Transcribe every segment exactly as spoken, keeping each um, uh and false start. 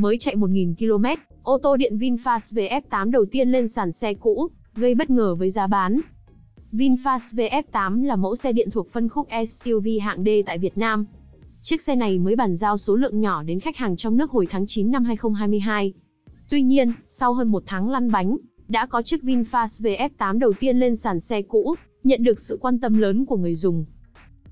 mới chạy một nghìn ki lô mét, ô tô điện VinFast V F tám đầu tiên lên sàn xe cũ, gây bất ngờ với giá bán. VinFast V F tám là mẫu xe điện thuộc phân khúc S U V hạng D tại Việt Nam. Chiếc xe này mới bàn giao số lượng nhỏ đến khách hàng trong nước hồi tháng chín năm hai nghìn không trăm hai mươi hai. Tuy nhiên, sau hơn một tháng lăn bánh, đã có chiếc VinFast V F tám đầu tiên lên sàn xe cũ, nhận được sự quan tâm lớn của người dùng.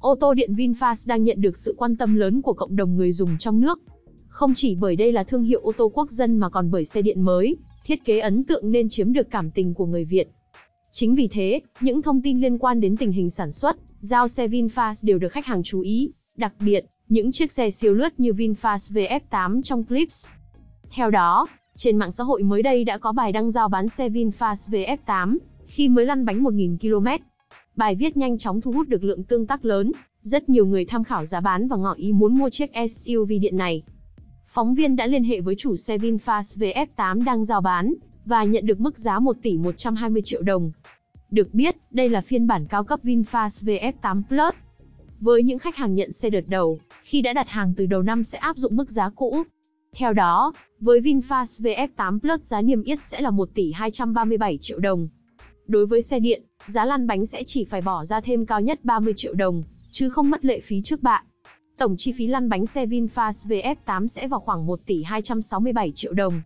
Ô tô điện VinFast đang nhận được sự quan tâm lớn của cộng đồng người dùng trong nước. Không chỉ bởi đây là thương hiệu ô tô quốc dân mà còn bởi xe điện mới, thiết kế ấn tượng nên chiếm được cảm tình của người Việt. Chính vì thế, những thông tin liên quan đến tình hình sản xuất, giao xe VinFast đều được khách hàng chú ý, đặc biệt, những chiếc xe siêu lướt như VinFast V F tám trong clips. Theo đó, trên mạng xã hội mới đây đã có bài đăng giao bán xe VinFast V F tám, khi mới lăn bánh một nghìn ki lô mét. Bài viết nhanh chóng thu hút được lượng tương tác lớn, rất nhiều người tham khảo giá bán và ngỏ ý muốn mua chiếc S U V điện này. Phóng viên đã liên hệ với chủ xe VinFast V F tám đang giao bán, và nhận được mức giá một tỷ một trăm hai mươi triệu đồng. Được biết, đây là phiên bản cao cấp VinFast V F tám Plus. Với những khách hàng nhận xe đợt đầu, khi đã đặt hàng từ đầu năm sẽ áp dụng mức giá cũ. Theo đó, với VinFast V F tám Plus giá niêm yết sẽ là một tỷ hai trăm ba mươi bảy triệu đồng. Đối với xe điện, giá lăn bánh sẽ chỉ phải bỏ ra thêm cao nhất ba mươi triệu đồng, chứ không mất lệ phí trước bạ. Tổng chi phí lăn bánh xe VinFast V F tám sẽ vào khoảng một tỷ hai trăm sáu mươi bảy triệu đồng.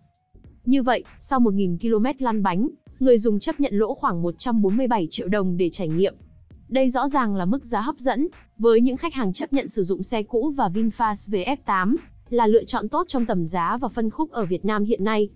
Như vậy, sau một nghìn ki lô mét lăn bánh, người dùng chấp nhận lỗ khoảng một trăm bốn mươi bảy triệu đồng để trải nghiệm. Đây rõ ràng là mức giá hấp dẫn, với những khách hàng chấp nhận sử dụng xe cũ và VinFast V F tám, là lựa chọn tốt trong tầm giá và phân khúc ở Việt Nam hiện nay.